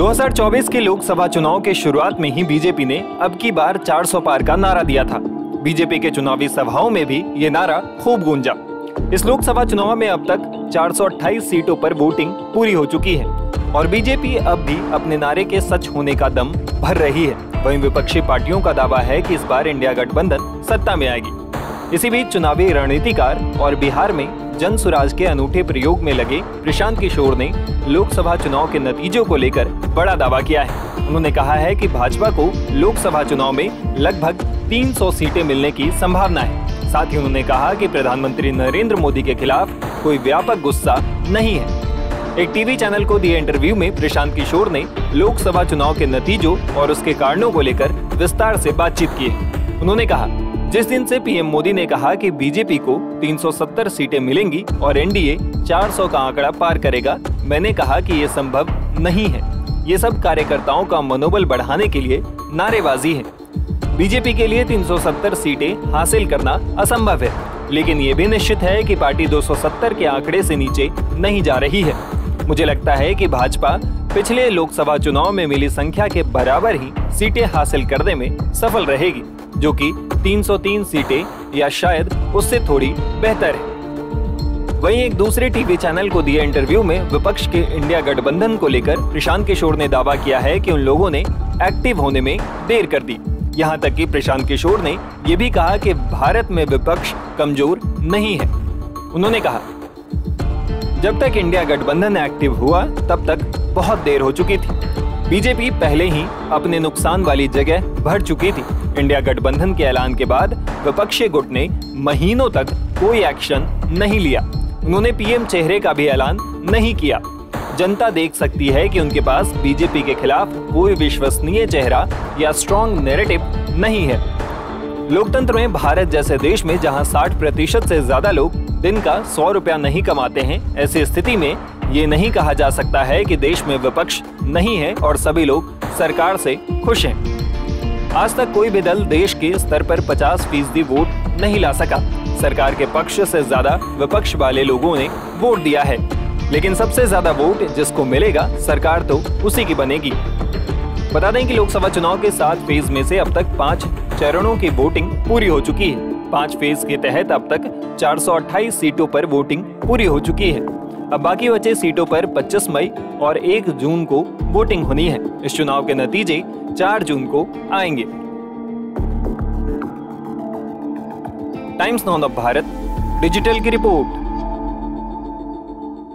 2024 के लोकसभा चुनाव के शुरुआत में ही बीजेपी ने अब की बार 400 पार का नारा दिया था। बीजेपी के चुनावी सभाओं में भी ये नारा खूब गूंजा। इस लोकसभा चुनाव में अब तक 428 सीटों पर वोटिंग पूरी हो चुकी है और बीजेपी अब भी अपने नारे के सच होने का दम भर रही है। वहीं विपक्षी पार्टियों का दावा है कि इस बार इंडिया गठबंधन सत्ता में आएगी। इसी बीच चुनावी रणनीतिकार और बिहार में जनसुराज के अनूठे प्रयोग में लगे प्रशांत किशोर ने लोकसभा चुनाव के नतीजों को लेकर बड़ा दावा किया है। उन्होंने कहा है कि भाजपा को लोकसभा चुनाव में लगभग 300 सीटें मिलने की संभावना है। साथ ही उन्होंने कहा कि प्रधानमंत्री नरेंद्र मोदी के खिलाफ कोई व्यापक गुस्सा नहीं है। एक टीवी चैनल को दिए इंटरव्यू में प्रशांत किशोर ने लोकसभा चुनाव के नतीजों और उसके कारणों को लेकर विस्तार से बातचीत की। उन्होंने कहा, जिस दिन से पीएम मोदी ने कहा कि बीजेपी को 370 सीटें मिलेंगी और एनडीए 400 का आंकड़ा पार करेगा, मैंने कहा कि ये संभव नहीं है। ये सब कार्यकर्ताओं का मनोबल बढ़ाने के लिए नारेबाजी है। बीजेपी के लिए 370 सीटें हासिल करना असंभव है, लेकिन ये भी निश्चित है कि पार्टी 270 के आंकड़े से नीचे नहीं जा रही है। मुझे लगता है कि भाजपा पिछले लोकसभा चुनाव में मिली संख्या के बराबर ही सीटें हासिल करने में सफल रहेगी, जो कि 303 सीटें या शायद उससे थोड़ी बेहतर है। वहीं एक दूसरे टीवी चैनल को दिए इंटरव्यू में विपक्ष के इंडिया गठबंधन को लेकर प्रशांत किशोर ने दावा किया है कि उन लोगों ने एक्टिव होने में देर कर दी। यहाँ तक कि प्रशांत किशोर ने यह भी कहा कि भारत में विपक्ष कमजोर नहीं है। उन्होंने कहा, जब तक इंडिया गठबंधन एक्टिव हुआ तब तक बहुत देर हो चुकी थी। बीजेपी पहले ही अपने नुकसान वाली जगह भर चुकी थी। इंडिया गठबंधन के ऐलान के बाद विपक्षी गुट ने महीनों तक कोई एक्शन नहीं लिया। उन्होंने पीएम चेहरे का भी ऐलान नहीं किया। जनता देख सकती है कि उनके पास बीजेपी के खिलाफ कोई विश्वसनीय चेहरा या स्ट्रॉन्ग नैरेटिव नहीं है। लोकतंत्र में भारत जैसे देश में जहां 60% से ज्यादा लोग दिन का 100 रुपया नहीं कमाते हैं, ऐसी स्थिति में ये नहीं कहा जा सकता है कि देश में विपक्ष नहीं है और सभी लोग सरकार से खुश हैं। आज तक कोई भी दल देश के स्तर पर 50% वोट नहीं ला सका। सरकार के पक्ष से ज्यादा विपक्ष वाले लोगों ने वोट दिया है, लेकिन सबसे ज्यादा वोट जिसको मिलेगा सरकार तो उसी की बनेगी। बता दें कि लोकसभा चुनाव के 7 फेज में से अब तक 5 चरणों की वोटिंग पूरी हो चुकी है। 5 फेज के तहत अब तक 428 सीटों पर वोटिंग पूरी हो चुकी है। अब बाकी बचे सीटों पर 25 मई और 1 जून को वोटिंग होनी है। इस चुनाव के नतीजे 4 जून को आएंगे। टाइम्स नाउ नवभारत डिजिटल की रिपोर्ट।